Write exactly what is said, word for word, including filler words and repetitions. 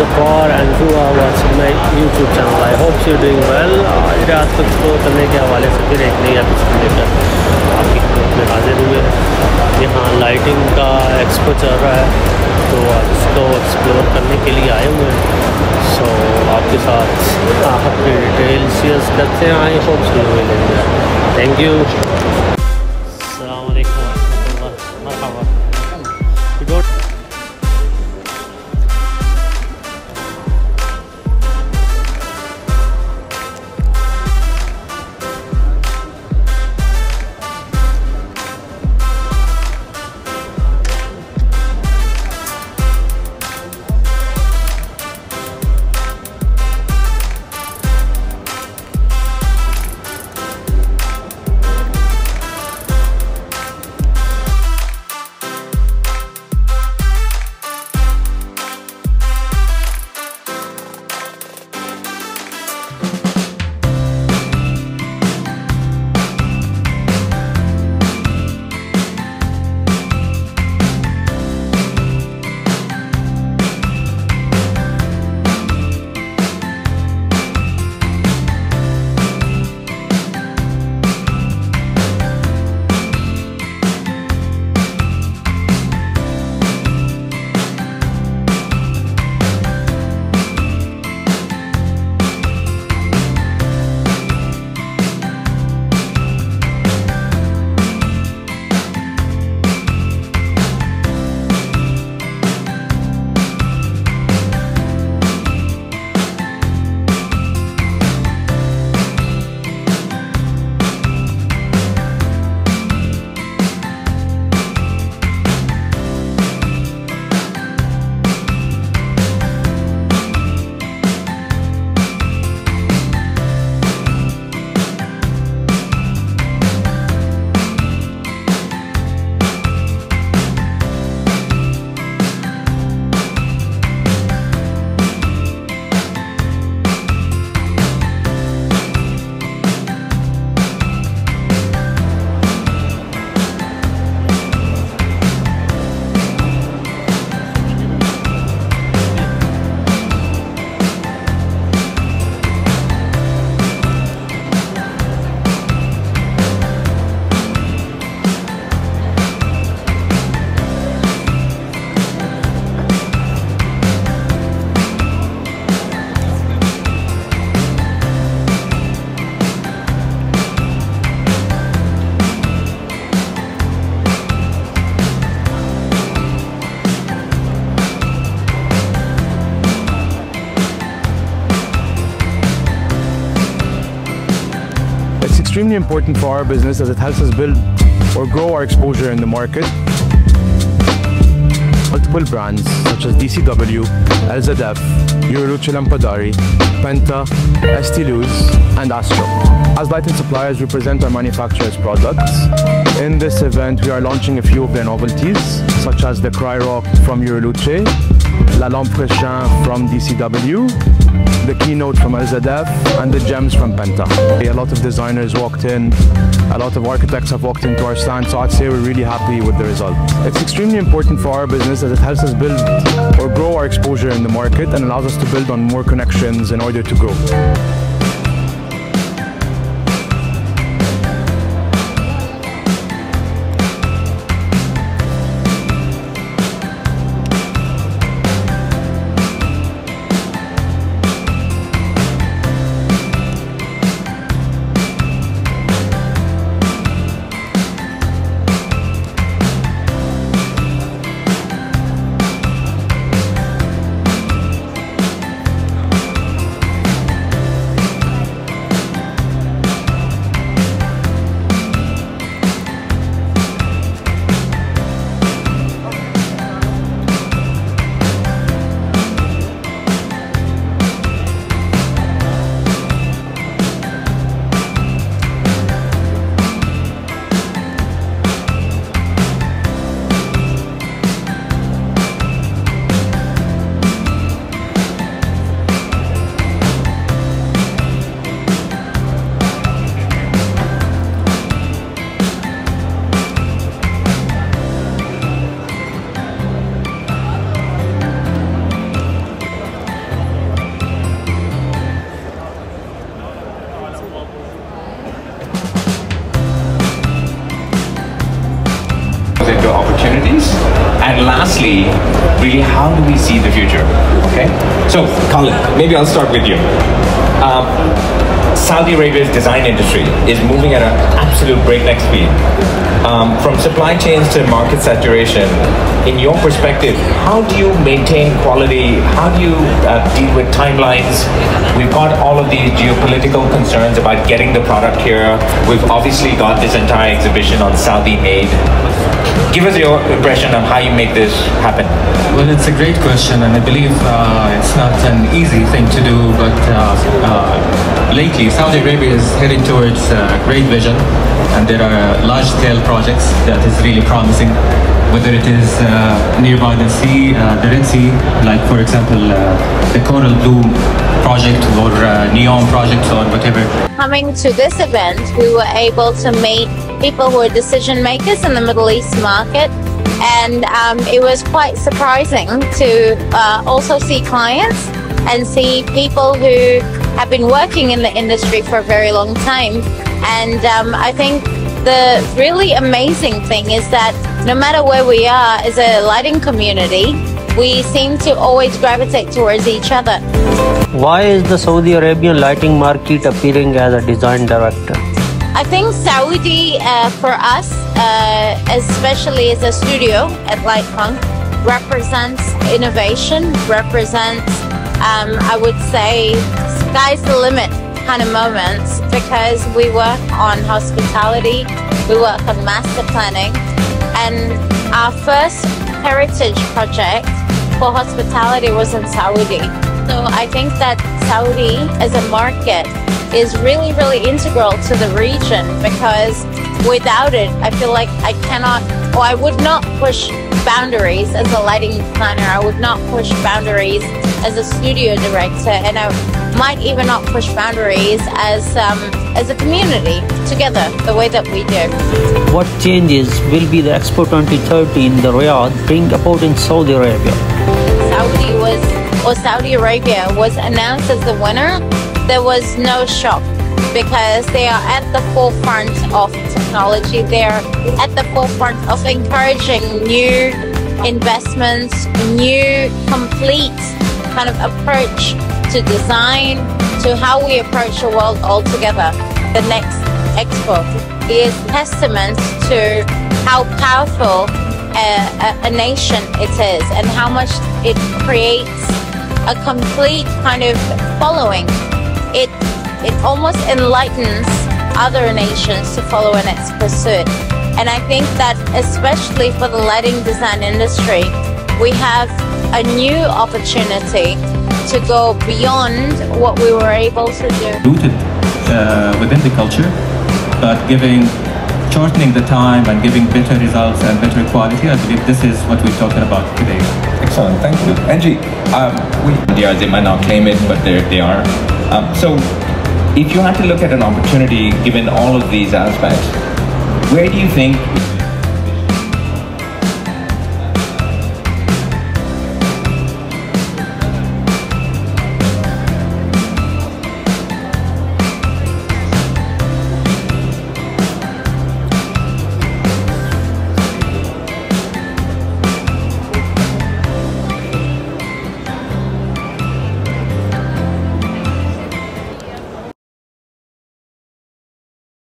support and do our watch my YouTube channel. I hope you're doing well. आज रात को तो करने के हवाले से फिर एक नई एपिसोड लेकर आपकी खिदमत में हाजिर हुए हैं। यहाँ लाइटिंग का एक्सपो चल रहा है, तो आज इसको एक्सप्लोर करने के लिए आए हुए हैं। सो आपके साथ आपके डिटेल शेयर करते हैं। I hope you will enjoy. Thank you. Extremely important for our business as it helps us build or grow our exposure in the market. Multiple brands such as D C W, L Z F, Euroluce Lampadari, Penta, S T Luz, and Astro. As lighting suppliers, we present our manufacturers' products. In this event, we are launching a few of their novelties, such as the Cryrock from Euroluce, La Lampe Fréchin from D C W, the Keynote from L Z F, and the Gems from Penta. A lot of designers walked in, a lot of architects have walked into our stand, so I'd say we're really happy with the result. It's extremely important for our business as it helps us build or grow our exposure in the market and allows us to build on more connections in order to grow. solutions. And lastly, really, how do we see the future? Okay, so Khalid, maybe I'll start with you. Um, Saudi Arabia's design industry is moving at an absolute breakneck speed. Um, from supply chains to market saturation, in your perspective, how do you maintain quality? How do you uh, deal with timelines? We've got all of these geopolitical concerns about getting the product here. We've obviously got this entire exhibition on Saudi made. Give us your impression on how you make this happen. Well, it's a great question, and I believe uh, it's not an easy thing to do, but uh, uh, lately Saudi Arabia is heading towards a great vision, and there are large-scale projects that is really promising, whether it is uh, nearby the sea, uh, the Red Sea, like for example uh, the Coral Bloom project or uh, NEOM project or whatever. Coming to this event, we were able to meet people who are decision makers in the Middle East market, and um, it was quite surprising to uh, also see clients and see people who have been working in the industry for a very long time. And um, I think the really amazing thing is that no matter where we are as a lighting community, we seem to always gravitate towards each other. Why is the Saudi Arabian lighting market appearing as a design director? I think Saudi, uh, for us, uh, especially as a studio at Lightpunk, represents innovation, represents, um, I would say, sky's the limit kind of moments, because we work on hospitality, we work on master planning, and our first heritage project for hospitality was in Saudi. So I think that Saudi as a market is really, really integral to the region, because without it, I feel like I cannot, or I would not push boundaries as a lighting planner. I would not push boundaries as a studio director, and I might even not push boundaries as, um, as a community together, the way that we do. What changes will be the Expo twenty thirty in the Riyadh bring about in Saudi Arabia? Saudi was, or Saudi Arabia was announced as the winner. There was no shock, because they are at the forefront of technology. They are at the forefront of encouraging new investments, new complete kind of approach to design, to how we approach the world altogether. The next Expo is testament to how powerful a, a, a nation it is, and how much it creates a complete kind of following. It, it almost enlightens other nations to follow in its pursuit. And I think that especially for the lighting design industry, we have a new opportunity to go beyond what we were able to do. Rooted uh, within the culture, but giving, shortening the time and giving better results and better quality. I believe this is what we're talking about today. Excellent, thank you. Angie, um, we, they, are, they might not claim it, but they are. Um, so, if you had to look at an opportunity, given all of these aspects, where do you think